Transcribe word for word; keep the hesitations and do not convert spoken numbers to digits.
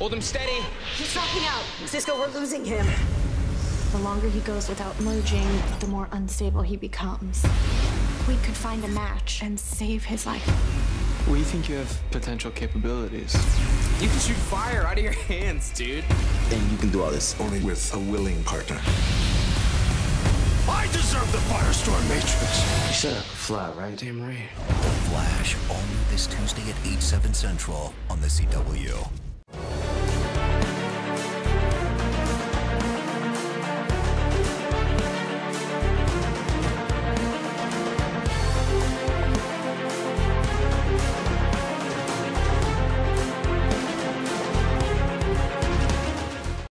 Hold him steady. He's dropping out. Cisco, we're losing him. The longer he goes without merging, the more unstable he becomes. We could find a match and save his life. We think you have potential capabilities. You can shoot fire out of your hands, dude. And you can do all this only with a willing partner. I deserve the Firestorm Matrix. You said I could fly, right? Damn right. The Flash, all new this Tuesday at eight, seven Central on The C W.